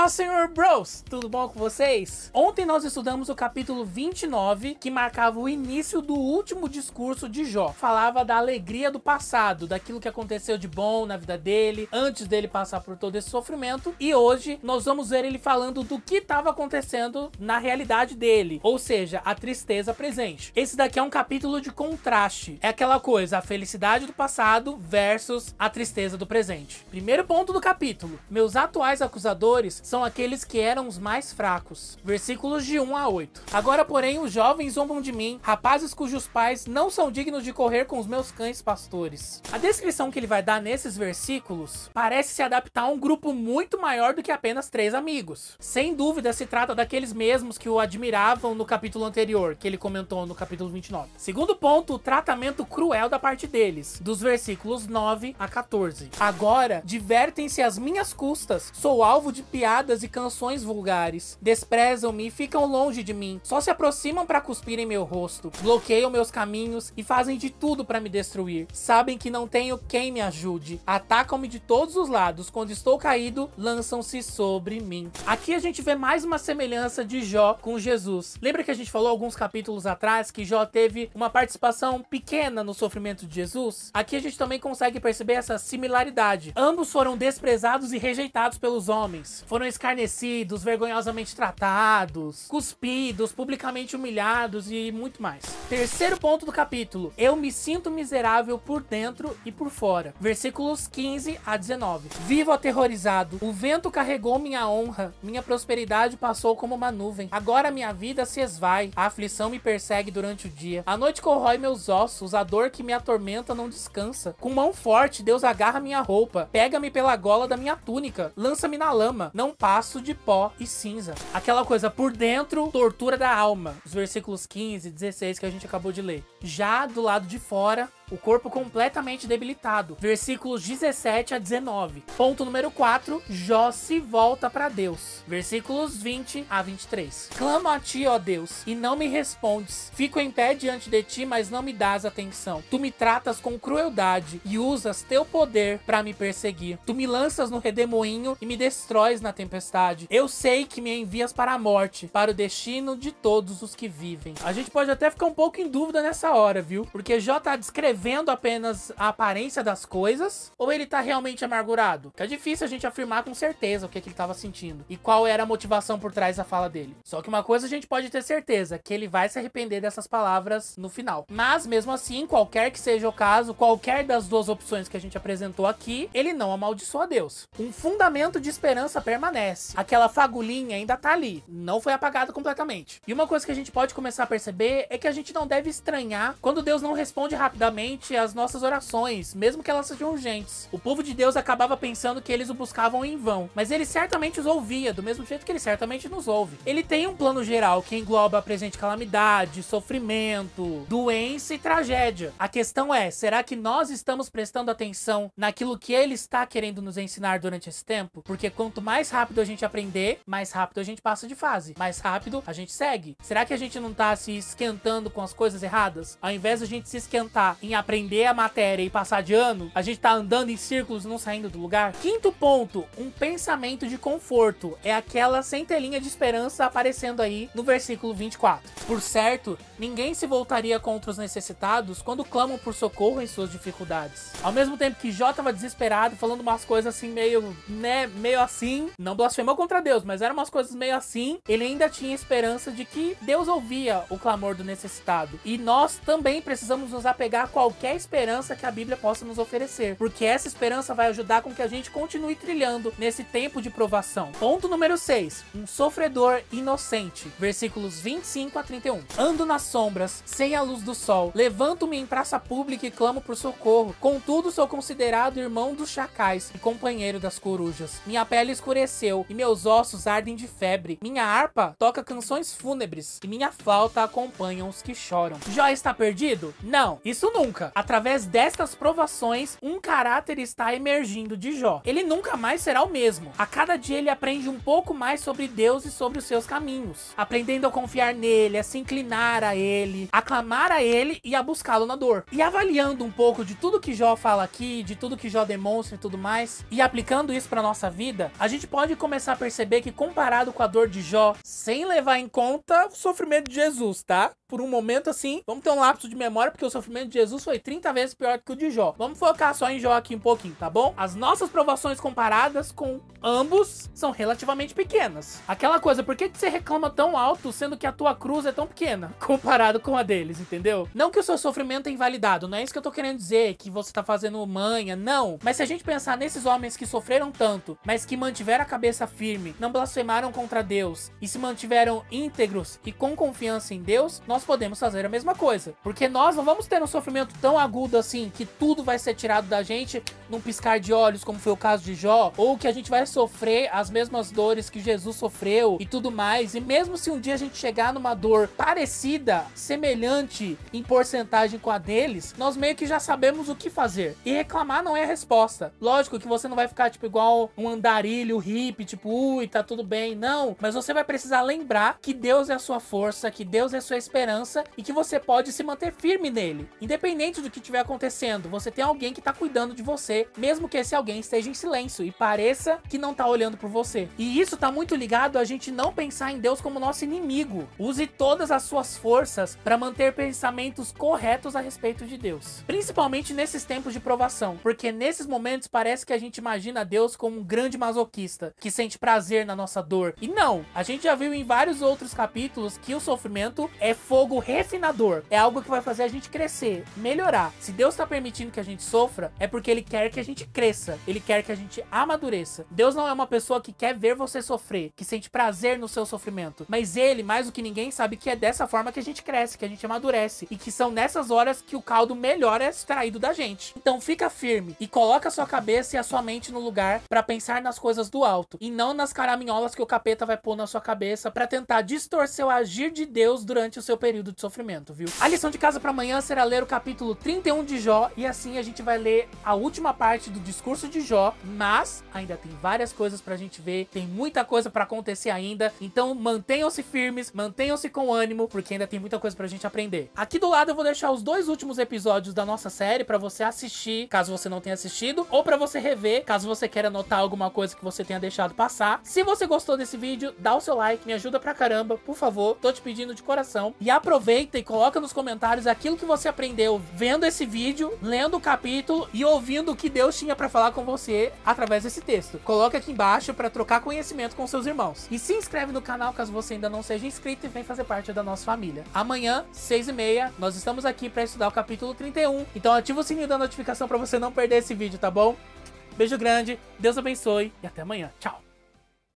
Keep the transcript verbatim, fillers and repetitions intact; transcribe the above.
Paz, Senhor Bros! Tudo bom com vocês? Ontem nós estudamos o capítulo vinte e nove, que marcava o início do último discurso de Jó. Falava da alegria do passado, daquilo que aconteceu de bom na vida dele, antes dele passar por todo esse sofrimento. E hoje nós vamos ver ele falando do que estava acontecendo na realidade dele, ou seja, a tristeza presente. Esse daqui é um capítulo de contraste. É aquela coisa, a felicidade do passado versus a tristeza do presente. Primeiro ponto do capítulo. Meus atuais acusadores são aqueles que eram os mais fracos. Versículos de um a oito. Agora, porém, os jovens zombam de mim, rapazes cujos pais não são dignos de correr com os meus cães pastores. A descrição que ele vai dar nesses versículos parece se adaptar a um grupo muito maior do que apenas três amigos. Sem dúvida, se trata daqueles mesmos que o admiravam no capítulo anterior, que ele comentou no capítulo vinte e nove. Segundo ponto, o tratamento cruel da parte deles, dos versículos nove a quatorze. Agora, divertem-se às minhas custas, sou alvo de piadas e canções vulgares, desprezam-me e ficam longe de mim, só se aproximam para cuspir em meu rosto, bloqueiam meus caminhos e fazem de tudo para me destruir, sabem que não tenho quem me ajude, atacam-me de todos os lados, quando estou caído, lançam-se sobre mim. Aqui a gente vê mais uma semelhança de Jó com Jesus. Lembra que a gente falou alguns capítulos atrás que Jó teve uma participação pequena no sofrimento de Jesus? Aqui a gente também consegue perceber essa similaridade. Ambos foram desprezados e rejeitados pelos homens, foram escarnecidos, vergonhosamente tratados, cuspidos, publicamente humilhados e muito mais. Terceiro ponto do capítulo, eu me sinto miserável por dentro e por fora. Versículos quinze a dezenove. Vivo aterrorizado, o vento carregou minha honra, minha prosperidade passou como uma nuvem. Agora minha vida se esvai, a aflição me persegue durante o dia. A noite corrói meus ossos, a dor que me atormenta não descansa. Com mão forte, Deus agarra minha roupa, pega-me pela gola da minha túnica, lança-me na lama, não passo de pó e cinza. Aquela coisa, por dentro, tortura da alma. Os versículos quinze e dezesseis que a gente acabou de ler. Já do lado de fora, o corpo completamente debilitado. Versículos dezessete a dezenove. Ponto número quatro, Jó se volta para Deus. Versículos vinte a vinte e três. Clamo a ti, ó Deus, e não me respondes. Fico em pé diante de ti, mas não me dás atenção. Tu me tratas com crueldade e usas teu poder para me perseguir. Tu me lanças no redemoinho e me destróis na tempestade. Eu sei que me envias para a morte, para o destino de todos os que vivem. A gente pode até ficar um pouco em dúvida nessa hora, viu? Porque Jó tá descrevendo vendo apenas a aparência das coisas, ou ele tá realmente amargurado? É difícil a gente afirmar com certeza o que, é que ele tava sentindo e qual era a motivação por trás da fala dele. Só que uma coisa a gente pode ter certeza, que ele vai se arrepender dessas palavras no final. Mas mesmo assim, qualquer que seja o caso, qualquer das duas opções que a gente apresentou aqui, ele não amaldiçoa Deus. Um fundamento de esperança permanece. Aquela fagulhinha ainda tá ali, não foi apagada completamente. E uma coisa que a gente pode começar a perceber é que a gente não deve estranhar quando Deus não responde rapidamente as nossas orações, mesmo que elas sejam urgentes. O povo de Deus acabava pensando que eles o buscavam em vão, mas ele certamente os ouvia, do mesmo jeito que ele certamente nos ouve. Ele tem um plano geral que engloba a presente calamidade, sofrimento, doença e tragédia. A questão é, será que nós estamos prestando atenção naquilo que ele está querendo nos ensinar durante esse tempo? Porque quanto mais rápido a gente aprender, mais rápido a gente passa de fase, mais rápido a gente segue. Será que a gente não está se esquentando com as coisas erradas? Ao invés de a gente se esquentar em aprender a matéria e passar de ano, a gente tá andando em círculos, não saindo do lugar. Quinto ponto, um pensamento de conforto. É aquela centelhinha de esperança aparecendo aí no versículo vinte e quatro. Por certo, ninguém se voltaria contra os necessitados quando clamam por socorro em suas dificuldades. Ao mesmo tempo que Jó tava desesperado, falando umas coisas assim meio, né, meio assim, não blasfemou contra Deus, mas eram umas coisas meio assim, ele ainda tinha esperança de que Deus ouvia o clamor do necessitado. E nós também precisamos nos apegar com a qualquer esperança que a Bíblia possa nos oferecer, porque essa esperança vai ajudar com que a gente continue trilhando nesse tempo de provação. Ponto número seis, um sofredor inocente. Versículos vinte e cinco a trinta e um. Ando nas sombras, sem a luz do sol, levanto-me em praça pública e clamo por socorro, contudo sou considerado irmão dos chacais e companheiro das corujas. Minha pele escureceu e meus ossos ardem de febre, minha harpa toca canções fúnebres e minha flauta acompanha os que choram. Jó está perdido? Não, isso nunca. Através destas provações, um caráter está emergindo de Jó. Ele nunca mais será o mesmo. A cada dia ele aprende um pouco mais sobre Deus e sobre os seus caminhos, aprendendo a confiar nele, a se inclinar a ele, a clamar a ele e a buscá-lo na dor. E avaliando um pouco de tudo que Jó fala aqui, de tudo que Jó demonstra e tudo mais, e aplicando isso para nossa vida, a gente pode pode começar a perceber que, comparado com a dor de Jó, sem levar em conta o sofrimento de Jesus, tá? Por um momento assim, vamos ter um lapso de memória, porque o sofrimento de Jesus foi trinta vezes pior que o de Jó. Vamos focar só em Jó aqui um pouquinho, tá bom? As nossas provações comparadas com ambos são relativamente pequenas. Aquela coisa, por que que você reclama tão alto, sendo que a tua cruz é tão pequena, comparado com a deles, entendeu? Não que o seu sofrimento é invalidado, não é isso que eu tô querendo dizer, que você tá fazendo manha, não. Mas se a gente pensar nesses homens que sofreram tanto, mas que mantiveram a cabeça firme, não blasfemaram contra Deus, e se mantiveram íntegros e com confiança em Deus, nós podemos fazer a mesma coisa, porque nós não vamos ter um sofrimento tão agudo assim, que tudo vai ser tirado da gente num piscar de olhos, como foi o caso de Jó, ou que a gente vai sofrer as mesmas dores que Jesus sofreu e tudo mais. E mesmo se um dia a gente chegar numa dor parecida, semelhante em porcentagem com a deles, nós meio que já sabemos o que fazer, e reclamar não é a resposta. Lógico que você não vai ficar tipo igual um andarilho hippie, tipo, ui, tá tudo bem, não, mas você vai precisar lembrar que Deus é a sua força, que Deus é a sua esperança, e que você pode se manter firme nele, independente do que estiver acontecendo. Você tem alguém que tá cuidando de você, mesmo que esse alguém esteja em silêncio e pareça que não tá olhando por você. E isso tá muito ligado a gente não pensar em Deus como nosso inimigo. Use todas as suas forças para manter pensamentos corretos a respeito de Deus, principalmente nesses tempos de provação, porque nesses momentos parece que a gente imagina Deus como um grande masoquista que sente prazer na nossa dor, e não. A gente já viu em vários outros capítulos que o sofrimento é fogo refinador, é algo que vai fazer a gente crescer, melhorar. Se Deus tá permitindo que a gente sofra, é porque ele quer que a gente cresça, ele quer que a gente amadureça. Deus não é uma pessoa que quer ver você sofrer, que sente prazer no seu sofrimento, mas ele, mais do que ninguém, sabe que é dessa forma que a gente cresce, que a gente amadurece, e que são nessas horas que o caldo melhor é extraído da gente. Então fica firme e coloca a sua cabeça e a sua mente no lugar para pensar nas coisas do alto, e não nas caraminholas que o capeta vai pôr na sua cabeça para tentar distorcer o agir de Deus durante o seu período de sofrimento, viu? A lição de casa para amanhã será ler o capítulo trinta e um de Jó, e assim a gente vai ler a última parte do discurso de Jó, mas ainda tem várias coisas pra gente ver, tem muita coisa pra acontecer ainda, então mantenham-se firmes, mantenham-se com ânimo, porque ainda tem muita coisa pra gente aprender. Aqui do lado eu vou deixar os dois últimos episódios da nossa série pra você assistir, caso você não tenha assistido, ou pra você rever, caso você queira anotar alguma coisa que você tenha deixado passar. Se você gostou desse vídeo, dá o seu like, me ajuda pra caramba, por favor, tô te pedindo de coração, e aproveita e coloca nos comentários aquilo que você aprendeu vendo esse vídeo, lendo o capítulo e ouvindo o que Deus tinha pra falar com você através desse texto. Coloca aqui embaixo pra trocar conhecimento com seus irmãos. E se inscreve no canal caso você ainda não seja inscrito e vem fazer parte da nossa família. Amanhã, seis e meia, nós estamos aqui pra estudar o capítulo trinta e um, então ativa o sininho da notificação pra você não perder esse vídeo, tá bom? Beijo grande, Deus abençoe e até amanhã. Tchau!